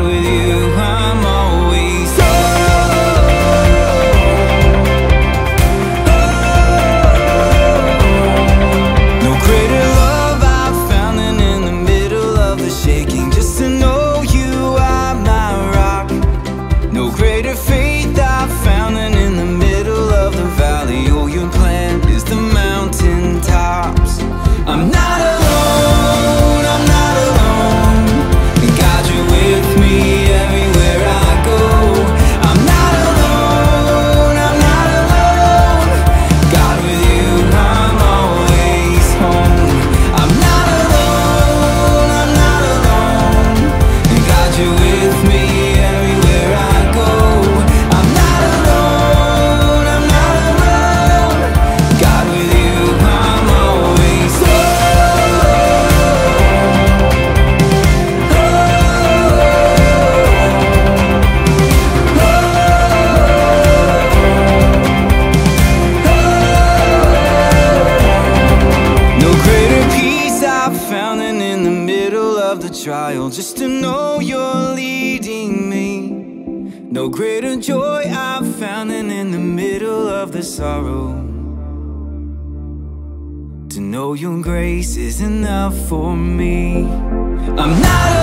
ride with you, I'm always oh. No greater love I found than in the middle of the shaking, just to know you, I'm my rock. No greater faith I found than in the middle of the valley. Oh, your plan is the mountain tops. I'm not alone. Trial, just to know you're leading me. No greater joy I've found than in the middle of the sorrow. To know your grace is enough for me. I'm not alone.